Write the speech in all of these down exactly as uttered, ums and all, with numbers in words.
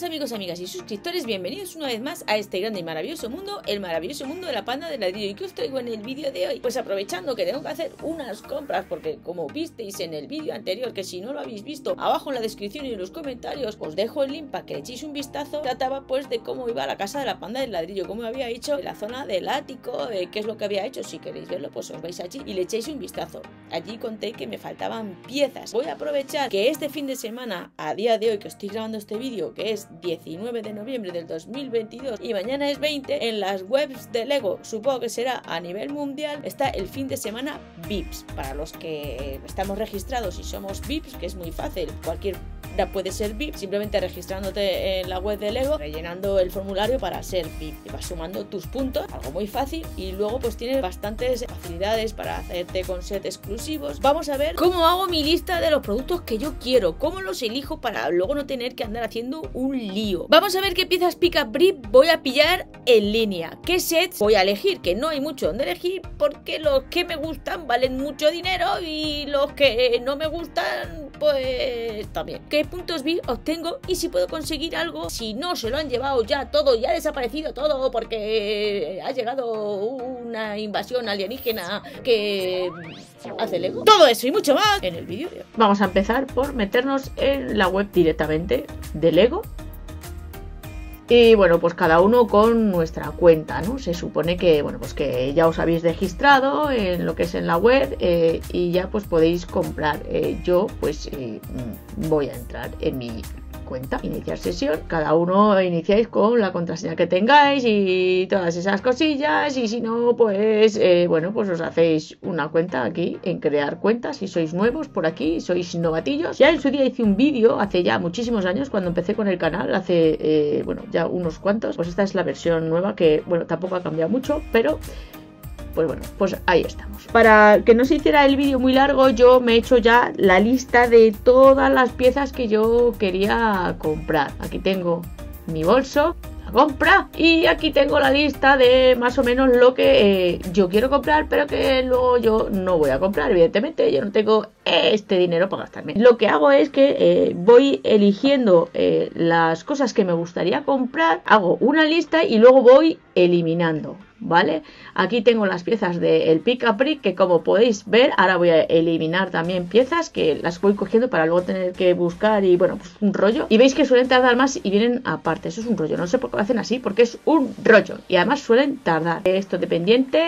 Buenas amigos, amigas y suscriptores, bienvenidos una vez más a este grande y maravilloso mundo, el maravilloso mundo de la panda de ladrillo. ¿Y qué os traigo en el vídeo de hoy? Pues aprovechando que tengo que hacer unas compras, porque como visteis en el vídeo anterior, que si no lo habéis visto, abajo en la descripción y en los comentarios os dejo el link para que le echéis un vistazo. Trataba pues de cómo iba la casa de la panda del ladrillo, cómo había hecho en la zona del ático, de qué es lo que había hecho. Si queréis verlo, pues os vais allí y le echéis un vistazo. Allí conté que me faltaban piezas. Voy a aprovechar que este fin de semana, a día de hoy que estoy grabando este vídeo, que es diecinueve de noviembre del dos mil veintidós y mañana es veinte, en las webs de Lego, supongo que será a nivel mundial, está el fin de semana V I Ps, para los que estamos registrados y somos V I Ps, que es muy fácil, cualquier puede ser V I P, simplemente registrándote en la web de Lego, rellenando el formulario para ser V I P, te vas sumando tus puntos, algo muy fácil, y luego pues tienes bastantes facilidades para hacerte con sets exclusivos. Vamos a ver cómo hago mi lista de los productos que yo quiero, cómo los elijo para luego no tener que andar haciendo un lío. Vamos a ver qué piezas Pick Up Brick voy a pillar en línea, qué sets voy a elegir, que no hay mucho donde elegir porque los que me gustan valen mucho dinero y los que no me gustan pues también. ¿Qué puntos V I P obtengo y si puedo conseguir algo, si no se lo han llevado ya todo, ya ha desaparecido todo porque ha llegado una invasión alienígena que hace Lego? Todo eso y mucho más en el vídeo. Vamos a empezar por meternos en la web directamente de Lego. Y bueno, pues cada uno con nuestra cuenta, ¿no? Se supone que, bueno, pues que ya os habéis registrado en lo que es en la web eh, y ya pues podéis comprar. Eh, yo pues eh, voy a entrar en mi cuenta, iniciar sesión. Cada uno iniciáis con la contraseña que tengáis y todas esas cosillas, y si no, pues eh, bueno, pues os hacéis una cuenta aquí en crear cuentas, si sois nuevos por aquí, sois novatillos. Ya en su día hice un vídeo hace ya muchísimos años cuando empecé con el canal, hace eh, bueno, ya unos cuantos. Pues esta es la versión nueva que, bueno, tampoco ha cambiado mucho, pero pues bueno, pues ahí estamos. Para que no se hiciera el vídeo muy largo, yo me he hecho ya la lista de todas las piezas que yo quería comprar. Aquí tengo mi bolso, la compra, y aquí tengo la lista de más o menos lo que eh, yo quiero comprar, pero que luego yo no voy a comprar. Evidentemente yo no tengo este dinero para gastarme. Lo que hago es que eh, voy eligiendo eh, las cosas que me gustaría comprar, hago una lista y luego voy eliminando. ¿Vale? Aquí tengo las piezas del Pick Up Brick, que como podéis ver, ahora voy a eliminar también piezas que las voy cogiendo para luego tener que buscar y bueno, pues un rollo. Y veis que suelen tardar más y vienen aparte. Eso es un rollo, no sé por qué lo hacen así, porque es un rollo. Y además suelen tardar. Esto dependiente,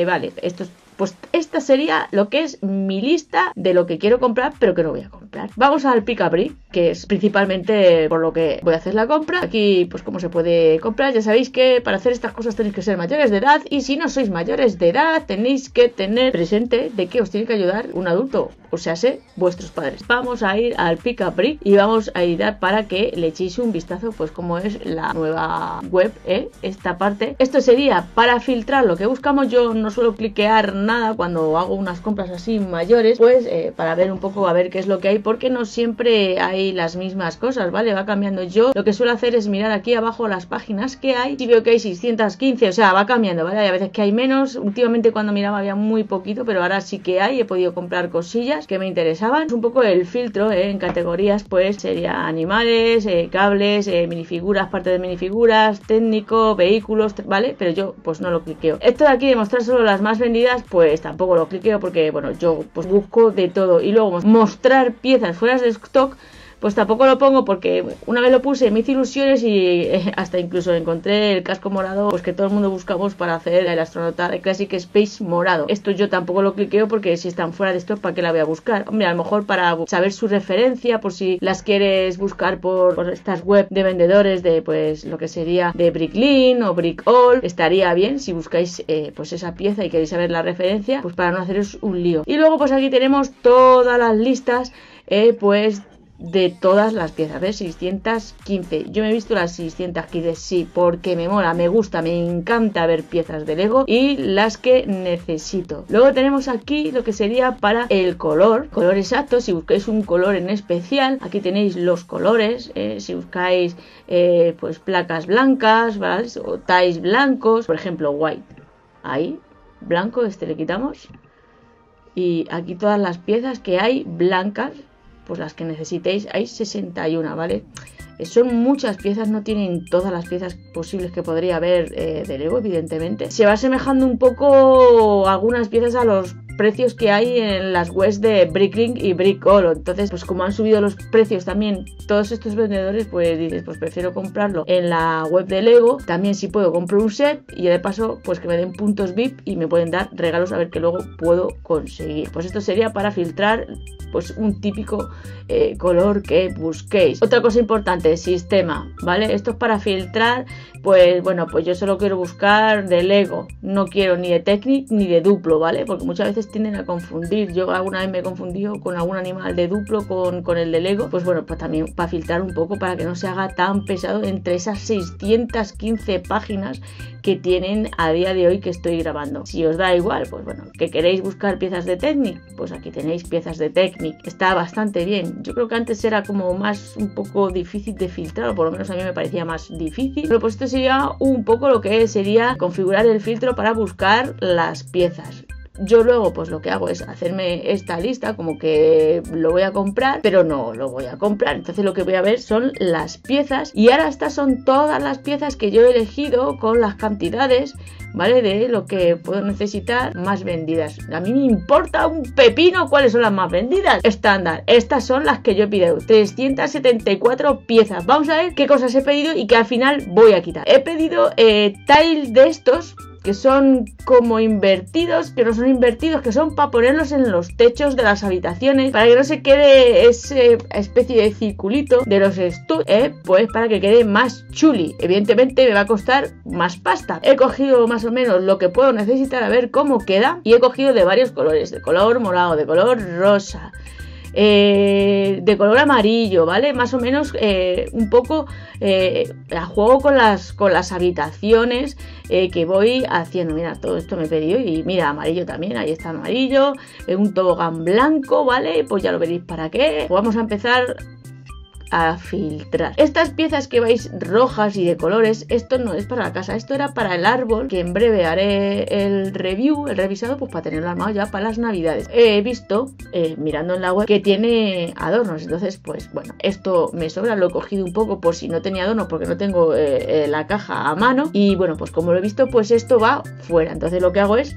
eh, vale, esto es... Pues esta sería lo que es mi lista de lo que quiero comprar, pero que no voy a comprar. Vamos al Pick Up Brick, que es principalmente por lo que voy a hacer la compra. Aquí, pues cómo se puede comprar. Ya sabéis que para hacer estas cosas tenéis que ser mayores de edad. Y si no sois mayores de edad, tenéis que tener presente de que os tiene que ayudar un adulto, o sea, sé vuestros padres. Vamos a ir al Pick Up Brick y vamos a ayudar para que le echéis un vistazo, pues como es la nueva web, ¿eh? Esta parte. Esto sería para filtrar lo que buscamos. Yo no suelo cliquear nada. Nada, cuando hago unas compras así mayores, pues eh, para ver un poco a ver qué es lo que hay, porque no siempre hay las mismas cosas, ¿vale? Va cambiando. Yo lo que suelo hacer es mirar aquí abajo las páginas que hay, si veo que hay seiscientos quince, o sea, va cambiando, ¿vale? Hay a veces que hay menos, últimamente cuando miraba había muy poquito, pero ahora sí que hay, he podido comprar cosillas que me interesaban. Es un poco el filtro, ¿eh? En categorías pues sería animales, eh, cables, eh, minifiguras, parte de minifiguras, técnico, vehículos, ¿vale? Pero yo pues no lo cliqueo. Esto de aquí de mostrar solo las más vendidas, pues pues tampoco lo cliqueo porque, bueno, yo pues busco de todo. Y luego mostrar piezas fuera de stock, pues tampoco lo pongo porque una vez lo puse, me hice ilusiones y hasta incluso encontré el casco morado, pues que todo el mundo buscamos para hacer el astronauta de Classic Space morado. Esto yo tampoco lo cliqueo porque si están fuera de stock, ¿para qué la voy a buscar? Hombre, a lo mejor para saber su referencia, por si las quieres buscar por, por estas web de vendedores de, pues, lo que sería de Bricklin o Brick All, estaría bien si buscáis, eh, pues, esa pieza y queréis saber la referencia, pues para no haceros un lío. Y luego, pues, aquí tenemos todas las listas, eh, pues, de todas las piezas, ¿ves? seiscientos quince. Yo me he visto las seiscientos quince, sí, porque me mola, me gusta, me encanta ver piezas de Lego y las que necesito. Luego tenemos aquí lo que sería para el color, color exacto, si buscáis un color en especial, aquí tenéis los colores, eh, si buscáis eh, pues placas blancas, ¿vale? O ties blancos, por ejemplo, white, ahí, blanco, este le quitamos, y aquí todas las piezas que hay blancas, pues las que necesitéis. Hay sesenta y una, ¿vale? Son muchas piezas, no tienen todas las piezas posibles que podría haber eh, de Lego, evidentemente. Se va asemejando un poco algunas piezas a los precios que hay en las webs de Bricklink y Brickolo. Entonces, pues como han subido los precios también todos estos vendedores, pues dices, pues prefiero comprarlo en la web de Lego. También si puedo compro un set y de paso pues que me den puntos V I P y me pueden dar regalos a ver que luego puedo conseguir. Pues esto sería para filtrar pues un típico eh, color que busquéis. Otra cosa importante, sistema, ¿vale? Esto es para filtrar, pues bueno, pues yo solo quiero buscar de Lego, no quiero ni de Technic ni de Duplo, ¿vale? Porque muchas veces tienden a confundir. Yo alguna vez me he confundido con algún animal de Duplo con, con el de Lego. Pues bueno, pues también para filtrar un poco, para que no se haga tan pesado entre esas seiscientas quince páginas que tienen a día de hoy que estoy grabando. Si os da igual, pues bueno, que queréis buscar piezas de Technic, pues aquí tenéis piezas de Technic. Está bastante bien. Yo creo que antes era como más un poco difícil de filtrar, o por lo menos a mí me parecía más difícil, pero pues esto sería un poco lo que sería configurar el filtro para buscar las piezas. Yo luego pues lo que hago es hacerme esta lista como que lo voy a comprar, pero no lo voy a comprar. Entonces lo que voy a ver son las piezas, y ahora estas son todas las piezas que yo he elegido con las cantidades, ¿vale? De lo que puedo necesitar más vendidas. A mí me importa un pepino cuáles son las más vendidas. Estándar, estas son las que yo he pedido, trescientas setenta y cuatro piezas. Vamos a ver qué cosas he pedido y que al final voy a quitar. He pedido eh, tiles de estos que son como invertidos, pero no son invertidos, que son para ponerlos en los techos de las habitaciones, para que no se quede esa especie de circulito de los estudios, ¿eh? Pues para que quede más chuli. Evidentemente me va a costar más pasta. He cogido más o menos lo que puedo necesitar, a ver cómo queda, y he cogido de varios colores, de color morado, de color rosa, Eh, de color amarillo, ¿vale? Más o menos eh, un poco eh, a juego con las, con las habitaciones eh, que voy haciendo. Mira, todo esto me he pedido, y mira, amarillo también, ahí está amarillo, eh, un tobogán blanco, ¿vale? Pues ya lo veréis para qué. Pues vamos a empezar a filtrar. Estas piezas que veis rojas y de colores, esto no es para la casa, esto era para el árbol, que en breve haré el review, el revisado, pues para tenerlo armado ya para las navidades. He visto, eh, mirando en la web, que tiene adornos, entonces pues bueno, esto me sobra, lo he cogido un poco por si no tenía adornos, porque no tengo eh, eh, la caja a mano, y bueno, pues como lo he visto, pues esto va fuera. Entonces lo que hago es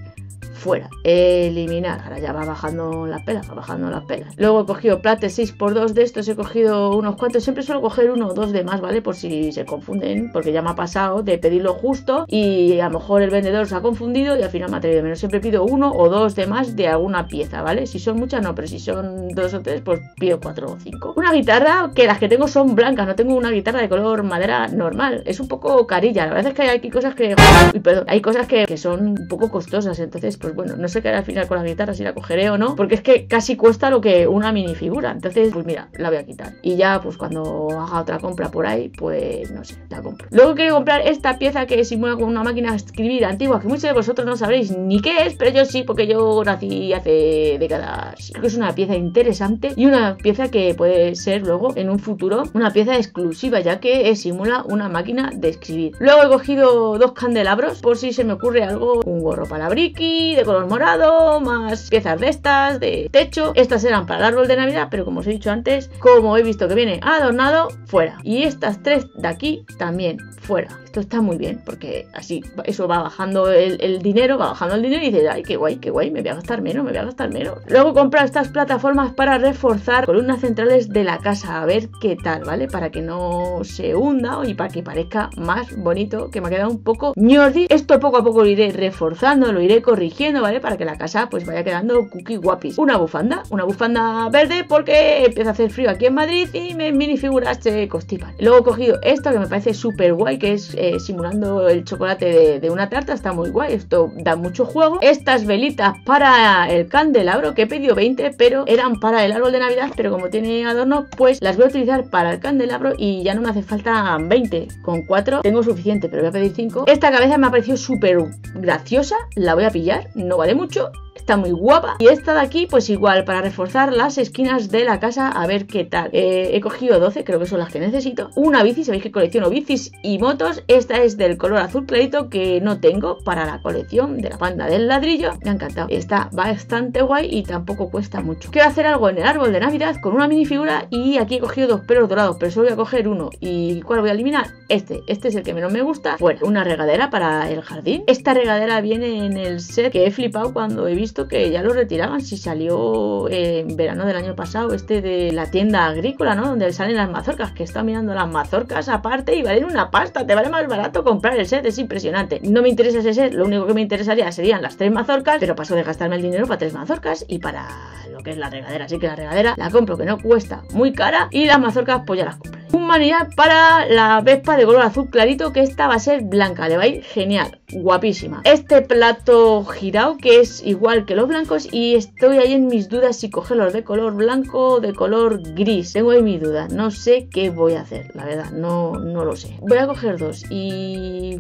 fuera, eliminar. Ahora ya va bajando las pelas, va bajando las pelas. Luego he cogido plates seis por dos, de estos he cogido unos cuantos, siempre suelo coger uno o dos de más, ¿vale? Por si se confunden, porque ya me ha pasado de pedirlo justo y a lo mejor el vendedor se ha confundido y al final me ha traído menos. Siempre pido uno o dos de más de alguna pieza, ¿vale? Si son muchas no, pero si son dos o tres, pues pido cuatro o cinco. Una guitarra, que las que tengo son blancas, no tengo una guitarra de color madera normal, es un poco carilla, la verdad es que hay aquí cosas que... Uy, perdón, hay cosas que, que son un poco costosas, entonces pues bueno, no sé qué haré al final con la guitarra, si la cogeré o no, porque es que casi cuesta lo que una minifigura. Entonces pues mira, la voy a quitar, y ya pues cuando haga otra compra por ahí, pues no sé, la compro. Luego quiero comprar esta pieza que simula como una máquina de escribir antigua, que muchos de vosotros no sabréis ni qué es, pero yo sí, porque yo nací hace décadas. Creo que es una pieza interesante y una pieza que puede ser luego en un futuro una pieza exclusiva, ya que simula una máquina de escribir. Luego he cogido dos candelabros por si se me ocurre algo, un gorro para Bricky de color morado, más piezas de estas de techo. Estas eran para el árbol de Navidad, pero como os he dicho antes, como he visto que viene adornado, fuera. Y estas tres de aquí también fuera. Esto está muy bien, porque así eso va bajando el, el dinero, va bajando el dinero, y dices, ay, qué guay, qué guay, me voy a gastar menos, me voy a gastar menos. Luego comprar estas plataformas para reforzar columnas centrales de la casa, a ver qué tal, ¿vale? Para que no se hunda y para que parezca más bonito, que me ha quedado un poco ñordi. Esto poco a poco lo iré reforzando, lo iré corrigiendo, ¿vale? Para que la casa pues vaya quedando cookie guapis. Una bufanda, una bufanda verde, porque empieza a hacer frío aquí en Madrid y mis minifiguras se constipan. Luego he cogido esta que me parece súper guay, que es eh, simulando el chocolate de, de una tarta, está muy guay, esto da mucho juego. Estas velitas para el candelabro, que he pedido veinte, pero eran para el árbol de Navidad, pero como tiene adornos, pues las voy a utilizar para el candelabro y ya no me hace falta veinte, con cuatro tengo suficiente, pero voy a pedir cinco. Esta cabeza me ha parecido súper graciosa, la voy a pillar. No vale mucho, está muy guapa. Y esta de aquí pues igual, para reforzar las esquinas de la casa, a ver qué tal. eh, He cogido doce, creo que son las que necesito. Una bici, sabéis que colecciono bicis y motos. Esta es del color azul clarito, que no tengo para la colección de la banda del ladrillo. Me ha encantado, está bastante guay y tampoco cuesta mucho. Quiero hacer algo en el árbol de Navidad con una minifigura y aquí he cogido dos pelos dorados, pero solo voy a coger uno. ¿Y cuál voy a eliminar? Este, este es el que menos me gusta. Bueno, una regadera para el jardín. Esta regadera viene en el set que he flipado cuando he visto que ya lo retiraban, si salió en verano del año pasado, este de la tienda agrícola, ¿no? Donde salen las mazorcas, que está mirando las mazorcas aparte y valen una pasta, te vale más barato comprar el set, es impresionante. No me interesa ese set, lo único que me interesaría serían las tres mazorcas, pero paso de gastarme el dinero para tres mazorcas y para lo que es la regadera, así que la regadera la compro, que no cuesta muy cara, y las mazorcas pues ya las compro. Un manillar para la Vespa de color azul clarito, que esta va a ser blanca, le va a ir genial, guapísima. Este plato girado que es igual que los blancos, y estoy ahí en mis dudas si cogerlos de color blanco o de color gris. Tengo ahí mis dudas, no sé qué voy a hacer, la verdad, no, no lo sé. Voy a coger dos y,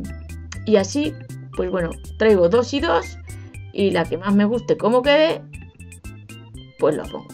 y así, pues bueno, traigo dos y dos, y la que más me guste como quede, pues lo pongo.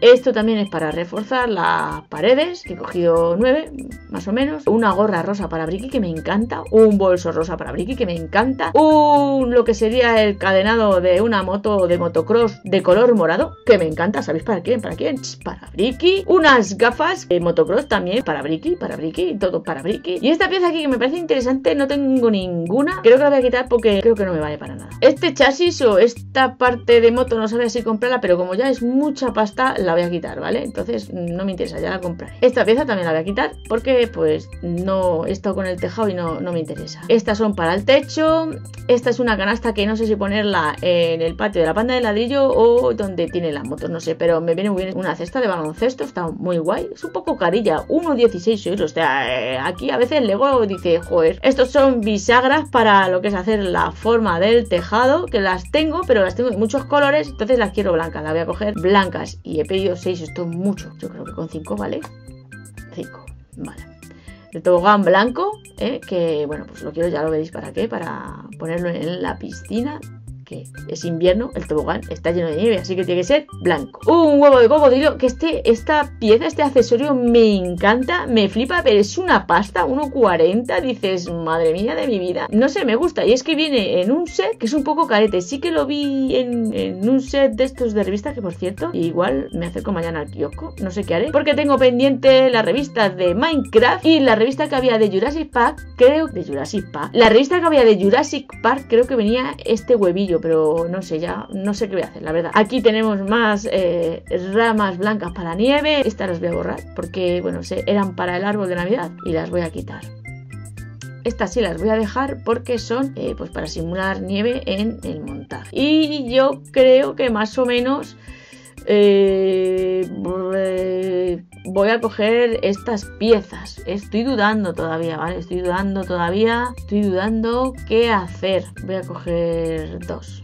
Esto también es para reforzar las paredes, que he cogido nueve, más o menos. Una gorra rosa para Bricky, que me encanta. Un bolso rosa para Bricky, que me encanta. Un, lo que sería el cadenado de una moto de motocross de color morado, que me encanta. ¿Sabéis para quién? ¿Para quién? Para Bricky. Unas gafas de motocross también para Bricky, para Bricky, todo para Bricky. Y esta pieza aquí que me parece interesante, no tengo ninguna. Creo que la voy a quitar porque creo que no me vale para nada. Este chasis o esta parte de moto no sabía si comprarla, pero como ya es mucha pasta, la voy a quitar, ¿vale? Entonces no me interesa, ya la compraré. Esta pieza también la voy a quitar porque pues no he estado con el tejado y no, no me interesa. Estas son para el techo. Esta es una canasta que no sé si ponerla en el patio de la panda de ladrillo o donde tiene las motos, no sé, pero me viene muy bien. Una cesta de baloncesto, está muy guay. Es un poco carilla, uno dieciséis euros. O sea, aquí a veces Lego dice, joder. Estos son bisagras para lo que es hacer la forma del tejado, que las tengo, pero las tengo en muchos colores, entonces las quiero blancas, las voy a coger blancas. Y he pedido seis, esto es mucho, yo creo que con cinco vale. cinco, vale. El tobogán blanco, ¿eh? Que bueno, pues lo quiero, ya lo veis para qué, para ponerlo en la piscina, que es invierno, el tobogán está lleno de nieve, así que tiene que ser blanco. Un huevo de cocodrilo, que este, esta pieza, este accesorio me encanta, me flipa, pero es una pasta, uno cuarenta, dices, madre mía de mi vida. No sé, me gusta, y es que viene en un set que es un poco carete, sí que lo vi en, en un set de estos de revistas, que por cierto, igual me acerco mañana al kiosco, no sé qué haré, porque tengo pendiente la revista de Minecraft y la revista que había de Jurassic Park, creo, de Jurassic Park, la revista que había de Jurassic Park, creo que venía este huevillo, pero no sé, ya no sé qué voy a hacer, la verdad. Aquí tenemos más eh, ramas blancas para nieve. Estas las voy a borrar porque, bueno, se, eran para el árbol de Navidad y las voy a quitar. Estas sí las voy a dejar porque son eh, pues para simular nieve en el montaje. Y yo creo que más o menos eh, voy a coger estas piezas. Estoy dudando todavía, ¿vale? Estoy dudando todavía. Estoy dudando qué hacer. Voy a coger dos.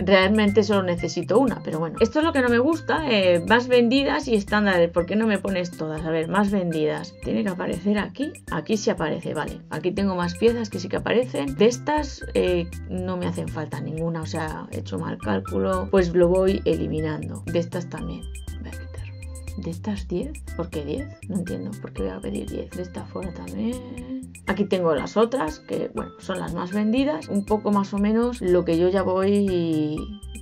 Realmente solo necesito una, pero bueno. Esto es lo que no me gusta. Eh, más vendidas y estándares. ¿Por qué no me pones todas? A ver, más vendidas. Tiene que aparecer aquí. Aquí sí aparece, vale. Aquí tengo más piezas que sí que aparecen. De estas eh, no me hacen falta ninguna. O sea, he hecho mal cálculo. Pues lo voy eliminando. De estas también. Voy a quitar. De estas diez, ¿por qué diez? No entiendo, ¿por qué voy a pedir diez? De esta fuera también. Aquí tengo las otras, que bueno, son las más vendidas. Un poco más o menos lo que yo ya voy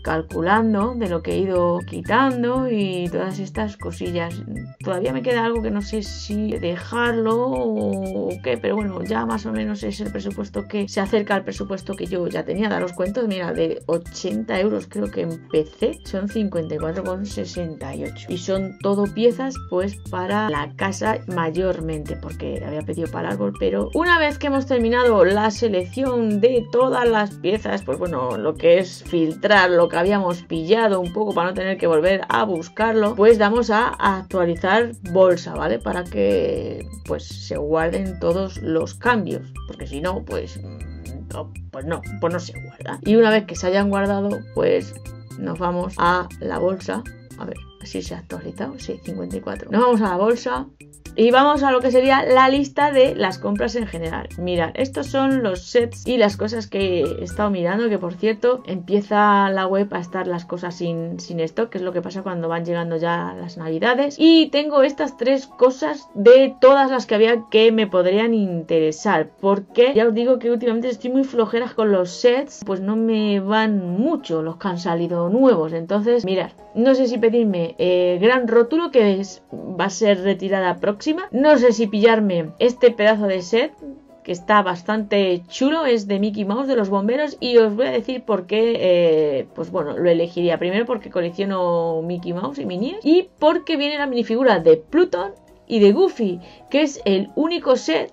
calculando de lo que he ido quitando y todas estas cosillas. Todavía me queda algo que no sé si dejarlo o qué, pero bueno, ya más o menos es el presupuesto que se acerca al presupuesto que yo ya tenía. Daros cuentos, mira, de ochenta euros creo que empecé, son cincuenta y cuatro con sesenta y ocho y son todo piezas pues para la casa mayormente, porque había pedido para el árbol, pero una vez que hemos terminado la selección de todas las piezas, pues bueno, lo que es filtrar lo que habíamos pillado un poco para no tener que volver a buscarlo, pues damos a actualizar bolsa, ¿vale? Para que pues se guarden todos los cambios, porque si no, pues no, pues no, pues no se guarda. Y una vez que se hayan guardado, pues nos vamos a la bolsa. A ver si se ha actualizado, sí, cincuenta y cuatro. Nos vamos a la bolsa Y vamos a lo que sería la lista de las compras en general. Mirad, estos son los sets y las cosas que he estado mirando, que por cierto empieza la web a estar las cosas sin, sin stock, que es lo que pasa cuando van llegando ya las navidades. Y tengo estas tres cosas de todas las que había que me podrían interesar, porque ya os digo que últimamente estoy muy flojera con los sets, pues no me van mucho los que han salido nuevos. Entonces mirad, no sé si pedirme eh, Gran Rótulo, que es, va a ser retirada próxima. No sé si pillarme este pedazo de set, que está bastante chulo, es de Mickey Mouse, de los bomberos, y os voy a decir por qué, eh, pues bueno, lo elegiría. Primero porque colecciono Mickey Mouse y Minis, y porque viene la minifigura de Plutón y de Goofy, que es el único set,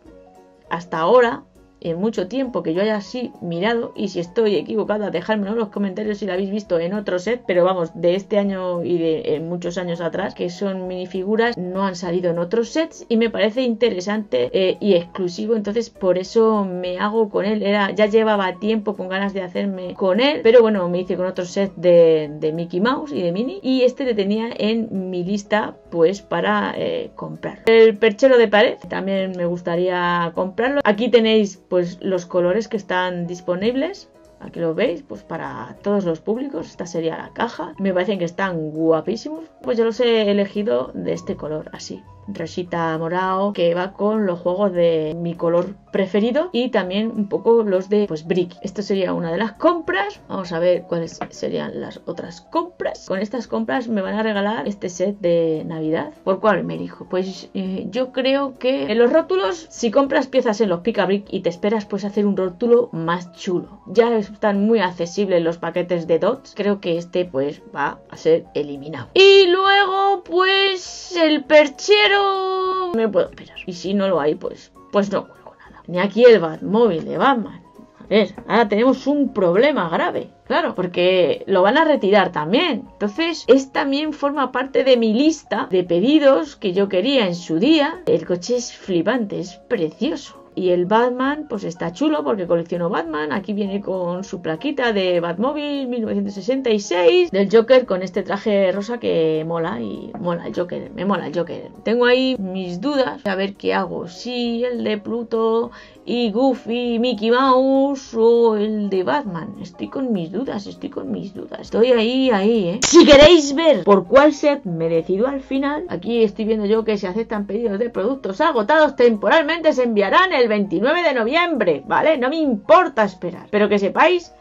hasta ahora, en mucho tiempo, que yo haya así mirado, y si estoy equivocada, dejármelo en los comentarios si lo habéis visto en otro set, pero vamos, de este año y de eh, muchos años atrás, que son minifiguras, no han salido en otros sets, y me parece interesante eh, y exclusivo, entonces por eso me hago con él. Era, ya llevaba tiempo con ganas de hacerme con él, pero bueno, me hice con otro set de, de Mickey Mouse y de Minnie, y este le tenía en mi lista pues para eh, comprarlo. El perchero de pared, también me gustaría comprarlo. Aquí tenéis pues los colores que están disponibles, aquí lo veis, pues para todos los públicos. Esta sería la caja, me parecen que están guapísimos, pues yo los he elegido de este color, así, rosita morado, que va con los juegos de mi color preferido, y también un poco los de pues Brick. Esto sería una de las compras. Vamos a ver cuáles serían las otras compras. Con estas compras me van a regalar este set de Navidad. ¿Por cuál me elijo? Pues eh, yo creo que en los rótulos, si compras piezas en los Pica Brick y te esperas, pues hacer un rótulo más chulo. Ya están muy accesibles los paquetes de dots. Creo que este pues va a ser eliminado. Y luego pues el perchero me puedo esperar. Y si no lo hay, pues, pues no cuelgo nada. Ni aquí el Batmóvil de Batman. A ver, ahora tenemos un problema grave. Claro, porque lo van a retirar también. Entonces, es también forma parte de mi lista de pedidos que yo quería en su día. El coche es flipante, es precioso. Y el Batman, pues está chulo porque colecciono Batman. Aquí viene con su plaquita de Batmóvil mil novecientos sesenta y seis. Del Joker con este traje rosa que mola y mola el Joker. Me mola el Joker. Tengo ahí mis dudas. A ver qué hago. Sí, el de Pluto y Goofy, Mickey Mouse o el de Batman. Estoy con mis dudas, estoy con mis dudas. Estoy ahí, ahí, ¿eh? Si queréis ver por cuál set me decido al final, aquí estoy viendo yo que se aceptan pedidos de productos agotados temporalmente. Se enviarán el el veintinueve de noviembre, ¿vale? No me importa esperar, pero que sepáis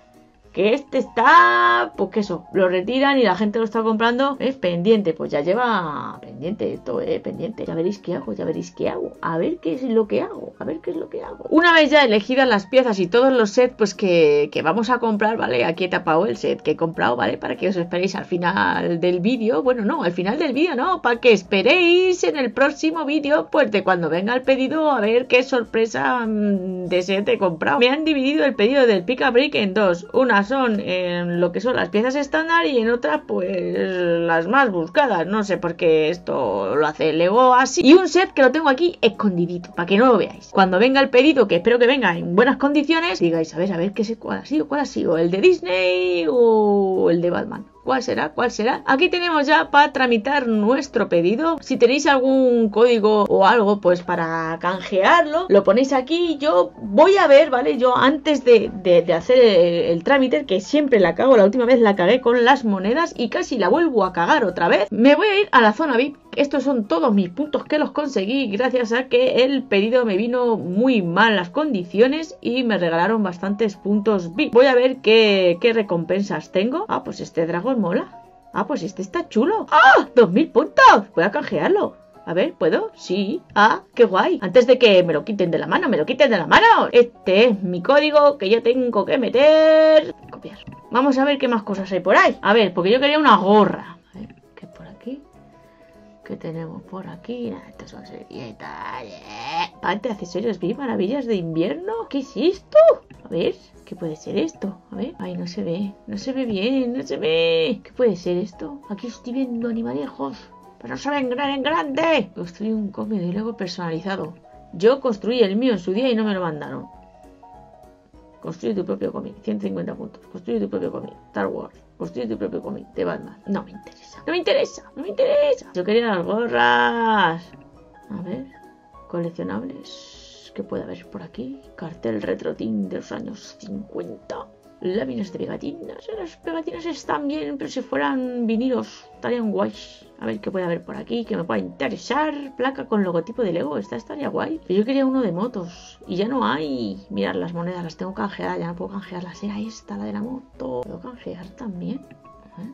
que este está, pues que eso, lo retiran y la gente lo está comprando, es pendiente, pues ya lleva pendiente esto, eh, pendiente. Ya veréis qué hago, ya veréis qué hago, a ver qué es lo que hago, a ver qué es lo que hago. Una vez ya elegidas las piezas y todos los sets, pues que, que vamos a comprar, ¿vale? Aquí he tapado el set que he comprado, ¿vale? Para que os esperéis al final del vídeo, bueno, no, al final del vídeo no, para que esperéis en el próximo vídeo, pues de cuando venga el pedido, a ver qué sorpresa de set he comprado. Me han dividido el pedido del Pick a Brick en dos, una son en lo que son las piezas estándar y en otras pues las más buscadas, no sé por qué esto lo hace Lego así, y un set que lo tengo aquí escondidito, para que no lo veáis, cuando venga el pedido, que espero que venga en buenas condiciones, digáis, a ver, a ver qué sé, cuál ha sido, cuál ha sido, el de Disney o el de Batman. ¿Cuál será? ¿Cuál será? Aquí tenemos ya para tramitar nuestro pedido. Si tenéis algún código o algo pues para canjearlo, lo ponéis aquí. Yo voy a ver, ¿vale? Yo antes de, de, de hacer el, el trámite, que siempre la cago, la última vez la cagué con las monedas y casi la vuelvo a cagar otra vez, me voy a ir a la zona V I P. Estos son todos mis puntos que los conseguí gracias a que el pedido me vino muy mal las condiciones y me regalaron bastantes puntos V I P. Voy a ver qué, qué recompensas tengo. Ah, pues este dragón mola. Ah, pues este está chulo. ¡Ah! ¡dos mil puntos! Voy a canjearlo. A ver, ¿puedo? Sí. Ah, qué guay. Antes de que me lo quiten de la mano, me lo quiten de la mano. Este es mi código que yo tengo que meter. Copiar. Vamos a ver qué más cosas hay por ahí. A ver, porque yo quería una gorra. A ver, ¿qué por aquí? ¿Qué tenemos por aquí? Nada, estas son servilletas. Parte de accesorios, vi maravillas de invierno. ¿Qué es esto? A ver, ¿qué puede ser esto? A ver, ay, no se ve, no se ve bien, no se ve. ¿Qué puede ser esto? Aquí estoy viendo animalejos, pero se ven gran en grande. Construí un cómic de Lego personalizado. Yo construí el mío en su día y no me lo mandaron. Construye tu propio cómic, ciento cincuenta puntos. Construye tu propio cómic, Star Wars. Construye tu propio cómic, de Batman. No me interesa, no me interesa, no me interesa. Yo quería las gorras. A ver, coleccionables, ¿qué puede haber por aquí? Cartel retrotín de los años cincuenta. Láminas de pegatinas. Las pegatinas están bien, pero si fueran vinilos estarían guays. A ver qué puede haber por aquí que me pueda interesar. Placa con logotipo de Lego, esta estaría guay. Pero yo quería uno de motos y ya no hay. Mirad, las monedas las tengo canjeadas, ya no puedo canjearlas. Era esta, la de la moto. ¿Puedo canjear también? ¿Eh?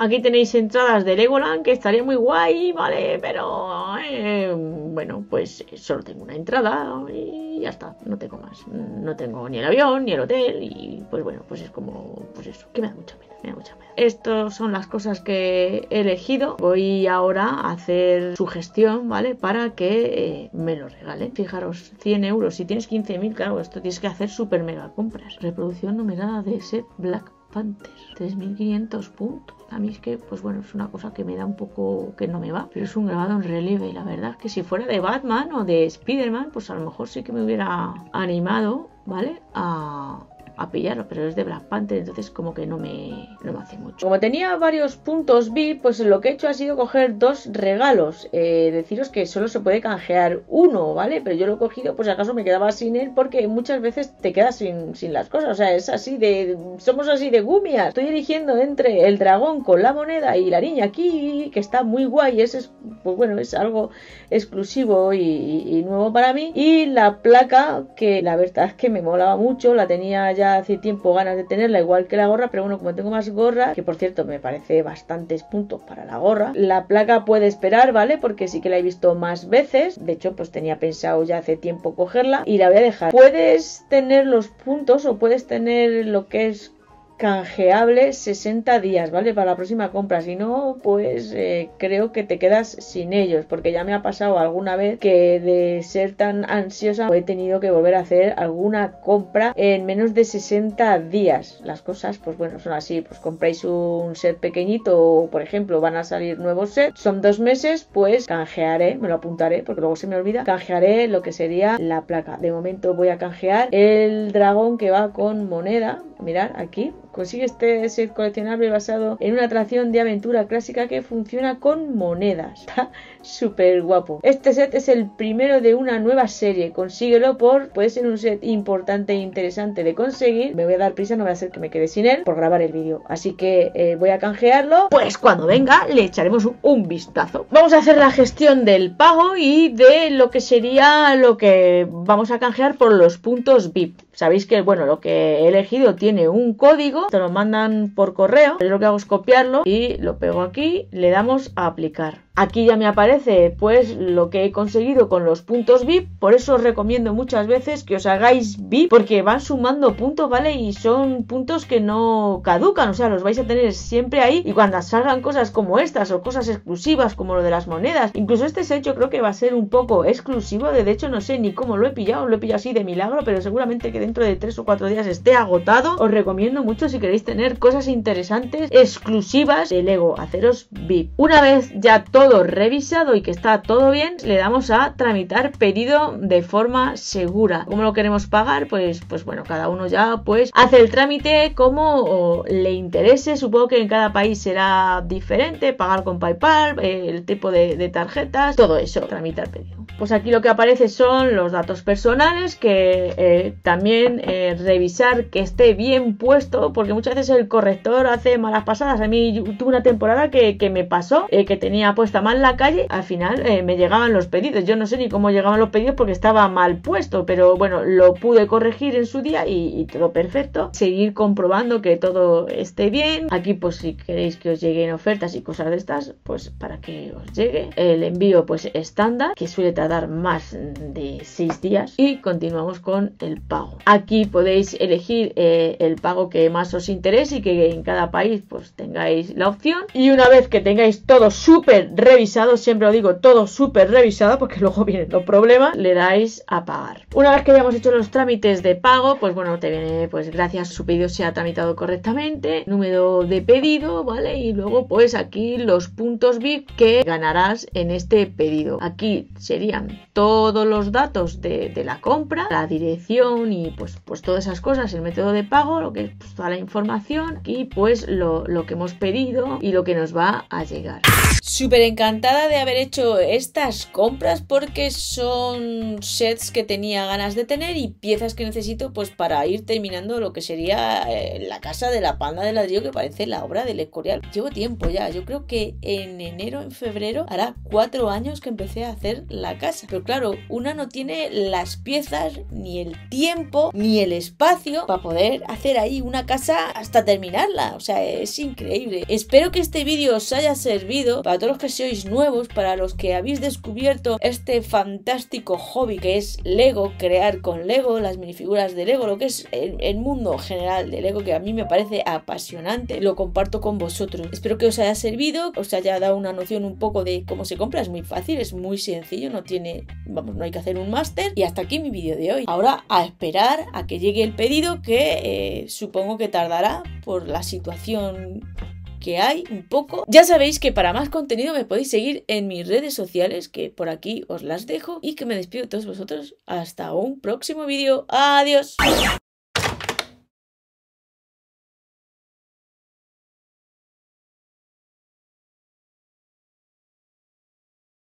Aquí tenéis entradas de Legoland, que estaría muy guay, ¿vale? Pero, eh, bueno, pues solo tengo una entrada y ya está, no tengo más. No tengo ni el avión, ni el hotel y, pues bueno, pues es como, pues eso, que me da mucha pena, me da mucha pena. Estas son las cosas que he elegido. Voy ahora a hacer su gestión, ¿vale? Para que eh, me lo regalen. Fijaros, cien euros, si tienes quince mil, claro, esto tienes que hacer súper mega compras. Reproducción numerada de Set Black Panther, tres mil quinientos puntos. A mí es que, pues bueno, es una cosa que me da un poco, que no me va, pero es un grabado en relieve y la verdad es que si fuera de Batman o de Spider-Man, pues a lo mejor sí que me hubiera animado, ¿vale? A... a pillarlo, pero es de Black Panther, entonces como que no me, no me hace mucho. Como tenía varios puntos V I P, pues lo que he hecho ha sido coger dos regalos. Eh, deciros que solo se puede canjear uno, ¿vale? Pero yo lo he cogido, pues si acaso me quedaba sin él, porque muchas veces te quedas sin, sin las cosas, o sea, es así de... somos así de gumias. Estoy eligiendo entre el dragón con la moneda y la niña aquí, que está muy guay, ese es, pues bueno, es algo exclusivo y, y, y nuevo para mí. Y la placa, que la verdad es que me molaba mucho, la tenía ya hace tiempo ganas de tenerla, igual que la gorra, pero bueno, como tengo más gorra, que por cierto me parece bastantes puntos para la gorra, la placa puede esperar, ¿vale? Porque sí que la he visto más veces, de hecho pues tenía pensado ya hace tiempo cogerla y la voy a dejar. Puedes tener los puntos o puedes tener lo que es canjeable sesenta días, ¿vale? Para la próxima compra, si no, pues eh, creo que te quedas sin ellos, porque ya me ha pasado alguna vez que de ser tan ansiosa he tenido que volver a hacer alguna compra en menos de sesenta días. Las cosas, pues bueno, son así, pues compráis un set pequeñito, por ejemplo, van a salir nuevos sets, son dos meses, pues canjearé, me lo apuntaré, porque luego se me olvida, canjearé lo que sería la placa. De momento voy a canjear el dragón que va con moneda, mirad, aquí. Consigue este set coleccionable basado en una atracción de aventura clásica que funciona con monedas. Está súper guapo. Este set es el primero de una nueva serie. Consíguelo por... puede ser un set importante e interesante de conseguir. Me voy a dar prisa, no voy a hacer que me quede sin él por grabar el vídeo. Así que eh, voy a canjearlo. Pues cuando venga le echaremos un, un vistazo. Vamos a hacer la gestión del pago y de lo que sería lo que vamos a canjear por los puntos V I P. Sabéis que, bueno, lo que he elegido tiene un código. Te lo mandan por correo. Yo lo que hago es copiarlo y lo pego aquí. Le damos a aplicar. Aquí ya me aparece pues lo que he conseguido con los puntos V I P. Por eso os recomiendo muchas veces que os hagáis V I P, porque van sumando puntos, ¿vale? Y son puntos que no caducan, o sea, los vais a tener siempre ahí. Y cuando salgan cosas como estas o cosas exclusivas como lo de las monedas, incluso este set yo creo que va a ser un poco exclusivo. De hecho no sé ni cómo lo he pillado, lo he pillado así de milagro, pero seguramente que dentro de tres o cuatro días esté agotado. Os recomiendo mucho si queréis tener cosas interesantes, exclusivas de Lego, haceros V I P. Una vez ya todo revisado y que está todo bien, le damos a tramitar pedido de forma segura. ¿Cómo lo queremos pagar? Pues, pues bueno, cada uno ya pues hace el trámite como le interese. Supongo que en cada país será diferente, pagar con PayPal, el tipo de, de tarjetas, todo eso, tramitar pedido. Pues aquí lo que aparece son los datos personales, que eh, también eh, revisar que esté bien puesto, porque muchas veces el corrector hace malas pasadas. A mí tuve una temporada que, que me pasó, eh, que tenía puesta mal la calle, al final eh, me llegaban los pedidos, yo no sé ni cómo llegaban los pedidos porque estaba mal puesto, pero bueno, lo pude corregir en su día y, y todo perfecto. Seguir comprobando que todo esté bien. Aquí pues si queréis que os lleguen ofertas y cosas de estas, pues para que os llegue. El envío pues estándar, que suele tardar más de seis días, y continuamos con el pago. Aquí podéis elegir eh, el pago que más os interese y que en cada país pues tengáis la opción. Y una vez que tengáis todo súper revisado, siempre lo digo, todo súper revisado, porque luego vienen los problemas, le dais a pagar. Una vez que hayamos hecho los trámites de pago, pues bueno, te viene, pues gracias, su pedido se ha tramitado correctamente, número de pedido, ¿vale? Y luego pues aquí los puntos V I P que ganarás en este pedido. Aquí serían todos los datos de, de la compra, la dirección y pues, pues todas esas cosas, el método de pago, lo que es pues, toda la información, y pues lo, lo que hemos pedido y lo que nos va a llegar. Súper encantada de haber hecho estas compras porque son sets que tenía ganas de tener y piezas que necesito pues para ir terminando lo que sería eh, la casa de la panda de ladrillo, que parece la obra del Escorial. Llevo tiempo ya, yo creo que en enero, en febrero, hará cuatro años que empecé a hacer la casa. Pero claro, una no tiene las piezas, ni el tiempo, ni el espacio para poder hacer ahí una casa hasta terminarla. O sea, es increíble. Espero que este vídeo os haya servido para todos los que sois nuevos, para los que habéis descubierto este fantástico hobby que es Lego, crear con Lego, las minifiguras de Lego, lo que es el, el mundo general de Lego, que a mí me parece apasionante. Lo comparto con vosotros. Espero que os haya servido, os haya dado una noción un poco de cómo se compra. Es muy fácil, es muy sencillo, no tiene, vamos, no hay que hacer un máster. Y hasta aquí mi vídeo de hoy. Ahora a esperar a que llegue el pedido, que eh, supongo que tardará por la situación que hay un poco. Ya sabéis que para más contenido me podéis seguir en mis redes sociales, que por aquí os las dejo, y que me despido de todos vosotros hasta un próximo vídeo. Adiós.